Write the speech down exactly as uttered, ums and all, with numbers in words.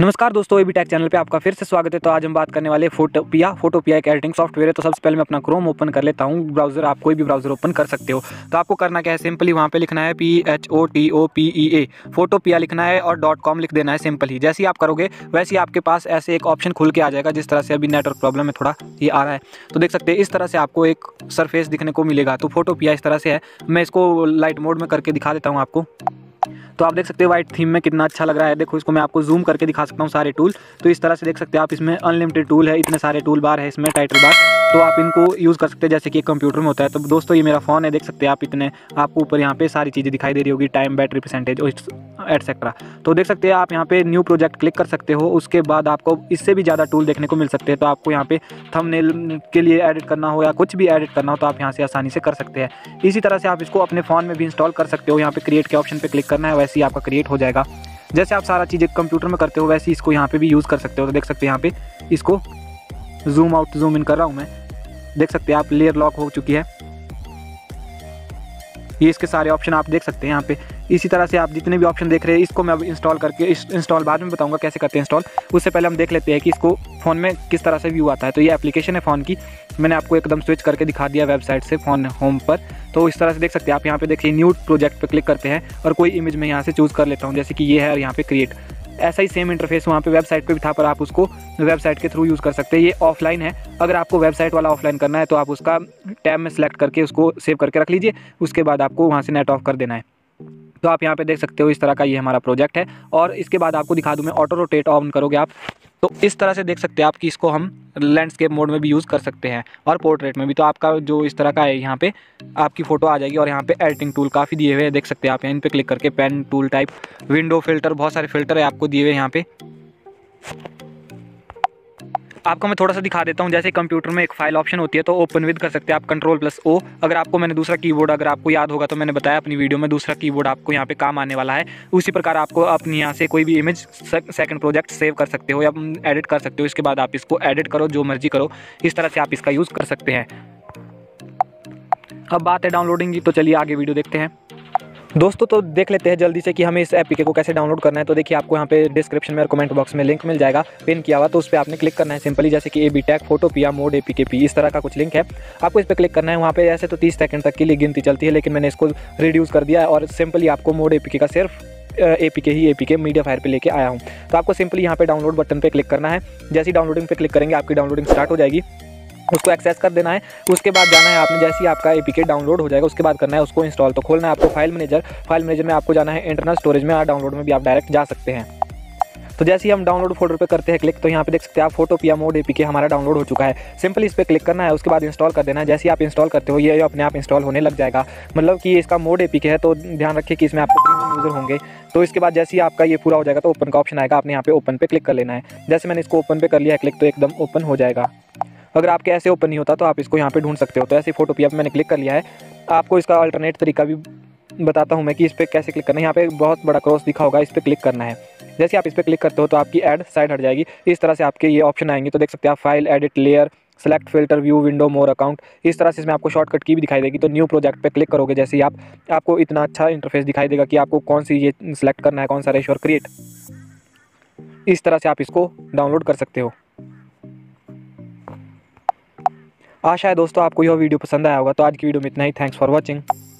नमस्कार दोस्तों, AB take channel पे आपका फिर से स्वागत है। तो आज हम बात करने वाले फोटोपिया। फोटोपिया एक एडिटिंग सॉफ्टवेयर है। तो सबसे पहले मैं अपना क्रोम ओपन कर लेता हूँ। ब्राउजर, आप कोई भी ब्राउजर ओपन कर सकते हो। तो आपको करना क्या है, सिंपली वहाँ पे लिखना है P H O T O P E A, Photopea लिखना है और डॉट कॉम लिख देना है सिंपल ही। जैसे ही आप करोगे वैसे ही आपके पास ऐसे एक ऑप्शन खुल के आ जाएगा। जिस तरह से अभी नेटवर्क प्रॉब्लम है, थोड़ा ये आ रहा है, तो देख सकते हैं इस तरह से आपको एक सरफेस दिखने को मिलेगा। तो फोटोपिया इस तरह से है। मैं इसको लाइट मोड में करके दिखा देता हूँ आपको। तो आप देख सकते हो व्हाइट थीम में कितना अच्छा लग रहा है। देखो, इसको मैं आपको जूम करके दिखा सकता हूँ सारे टूल। तो इस तरह से देख सकते हैं आप, इसमें अनलिमिटेड टूल है, इतने सारे टूल बार है इसमें, टाइटल बार। तो आप इनको यूज़ कर सकते हैं जैसे कि एक कंप्यूटर में होता है। तो दोस्तों ये मेरा फ़ोन है, देख सकते हैं आप, इतने आपको ऊपर यहाँ पे सारी चीज़ें दिखाई दे रही होगी, टाइम, बैटरी परसेंटेज एटसेट्रा। तो देख सकते हैं आप यहाँ पे न्यू प्रोजेक्ट क्लिक कर सकते हो। उसके बाद आपको इससे भी ज़्यादा टूल देखने को मिल सकते हैं। तो आपको यहाँ पे थंबनेल के लिए एडिट करना हो या कुछ भी एडिट करना हो तो आप यहाँ से आसानी से कर सकते हैं। इसी तरह से आप इसको अपने फ़ोन में भी इंस्टॉल कर सकते हो। यहाँ पर क्रिएट के ऑप्शन पर क्लिक करना है, वैसे ही आपका क्रिएट हो जाएगा। जैसे आप सारा चीज़ें कंप्यूटर में करते हो वैसे इसको यहाँ पर भी यूज़ कर सकते हो। तो देख सकते हैं यहाँ पर इसको जूम आउट जूम इन कर रहा हूँ मैं। देख सकते हैं आप लेयर लॉक हो चुकी है। ये इसके सारे ऑप्शन आप देख सकते हैं यहाँ पे। इसी तरह से आप जितने भी ऑप्शन देख रहे हैं, इसको मैं अब इंस्टॉल करके, इस इंस्टॉल बाद में बताऊंगा कैसे करते हैं इंस्टॉल। उससे पहले हम देख लेते हैं कि इसको फ़ोन में किस तरह से व्यू आता है। तो ये एप्लीकेशन है फ़ोन की, मैंने आपको एकदम स्विच करके दिखा दिया वेबसाइट से फ़ोन होम पर। तो इस तरह से देख सकते हैं आप, यहाँ पे देखिए न्यू प्रोजेक्ट पर क्लिक करते हैं और कोई इमेज मैं यहाँ से चूज़ कर लेता हूँ, जैसे कि ये है, और यहाँ पर क्रिएट। ऐसा ही सेम इंटरफेस वहाँ पे वेबसाइट पे भी था, पर आप उसको वेबसाइट के थ्रू यूज़ कर सकते हैं। ये ऑफलाइन है, अगर आपको वेबसाइट वाला ऑफलाइन करना है तो आप उसका टैब में सेलेक्ट करके उसको सेव करके रख लीजिए। उसके बाद आपको वहाँ से नेट ऑफ कर देना है। तो आप यहाँ पे देख सकते हो इस तरह का ये हमारा प्रोजेक्ट है। और इसके बाद आपको दिखा दूँ मैं, ऑटो रोटेट ऑन करोगे आप तो इस तरह से देख सकते हैं आप कि इसको हम लैंडस्केप मोड में भी यूज़ कर सकते हैं और पोर्ट्रेट में भी। तो आपका जो इस तरह का है, यहाँ पे आपकी फ़ोटो आ जाएगी। और यहाँ पे एडिटिंग टूल काफ़ी दिए हुए हैं, देख सकते हैं आप। इन पे क्लिक करके pen tool, type, window, filter, बहुत सारे फिल्टर है आपको दिए हुए यहाँ पे। आपको मैं थोड़ा सा दिखा देता हूँ। जैसे कंप्यूटर में एक फाइल ऑप्शन होती है तो ओपन विद कर सकते हैं आप, कंट्रोल प्लस ओ। अगर आपको, मैंने दूसरा कीबोर्ड, अगर आपको याद होगा तो मैंने बताया अपनी वीडियो में, दूसरा कीबोर्ड आपको यहाँ पे काम आने वाला है। उसी प्रकार आपको अपनी यहाँ से कोई भी इमेज सेकंड प्रोजेक्ट सेव कर सकते हो या एडिट कर सकते हो। इसके बाद आप इसको एडिट करो जो मर्जी करो। इस तरह से आप इसका यूज़ कर सकते हैं। अब बात है डाउनलोडिंग की, तो चलिए आगे वीडियो देखते हैं दोस्तों। तो देख लेते हैं जल्दी से कि हमें इस एपीके को कैसे डाउनलोड करना है। तो देखिए आपको यहाँ पे डिस्क्रिप्शन में और कमेंट बॉक्स में लिंक मिल जाएगा पिन किया हुआ। तो उस पर आपने क्लिक करना है सिंपली, जैसे कि AB tech Photopea mod APK पी, इस तरह का कुछ लिंक है, आपको इस पर क्लिक करना है। वहाँ पे ऐसे तो तीस सेकंड तक के लिए गिनती चलती है, लेकिन मैंने इसको रिड्यूस कर दिया है और सिंपली आपको मोड एपीके का सिर्फ एपीके ही एपीके मीडिया फायर पे लेके आया हूँ। तो आपको सिंपली यहाँ पे डाउनलोड बटन पर क्लिक करना है। जैसे ही डाउनलोडिंग पर क्लिक करेंगे आपकी डाउनलोडिंग स्टार्ट हो जाएगी, उसको एक्सेस कर देना है। उसके बाद जाना है आपने, जैसे ही आपका एपीके डाउनलोड हो जाएगा उसके बाद करना है उसको इंस्टॉल। तो खोलना है आपको फाइल मैनेजर, फाइल मैनेजर में आपको जाना है इंटरनल स्टोरेज में, और डाउनलोड में भी आप डायरेक्ट जा सकते हैं। तो जैसे ही हम डाउनलोड फोल्डर पे करते हैं क्लिक, तो यहाँ पे देख सकते हैं आप फोटोपिया मोड एपीके हमारा डाउनलोड हो चुका है। सिंपली इस पर क्लिक करना है, उसके बाद इंस्टॉल कर देना है। जैसे ही आप इंस्टॉल करते हो ये अपने आप इंस्टॉल होने लग जाएगा, मतलब कि इसका मोड एपीके है। तो ध्यान रखिए कि इसमें आपको प्रीमियम यूज़र होंगे। तो इसके बाद जैसे ही आपका ये पूरा हो जाएगा तो ओपन का ऑप्शन आएगा, आपने यहाँ पे ओपन पे क्लिक कर लेना है। जैसे मैंने इसको ओपन पे कर लिया है क्लिक, तो एकदम ओपन हो जाएगा। अगर आपके ऐसे ओपन नहीं होता तो आप इसको यहाँ पे ढूंढ सकते हो। तो ऐसे फोटोपिया पे मैंने क्लिक कर लिया है। आपको इसका अल्टरनेट तरीका भी बताता हूँ मैं कि इस पर कैसे क्लिक करना है। यहाँ पे बहुत बड़ा क्रॉस दिखा होगा, इस पर क्लिक करना है। जैसे आप इस पर क्लिक करते हो तो आपकी ऐड साइड हट जाएगी। इस तरह से आपके ये ऑप्शन आएंगे। तो देख सकते हैं आप file, edit, layer, select, filter, view, window, more, account, इस तरह से इसमें आपको शॉर्टकट की भी दिखाई देगी। तो न्यू प्रोजेक्ट पे क्लिक करोगे जैसे ही आप, आपको इतना अच्छा इंटरफेस दिखाई देगा कि आपको कौन सी ये सेलेक्ट करना है, कौन सा रेश और क्रिएट। इस तरह से आप इसको डाउनलोड कर सकते हो। आशा है दोस्तों आपको यह वीडियो पसंद आया होगा। तो आज की वीडियो में इतना ही। Thanks for watching.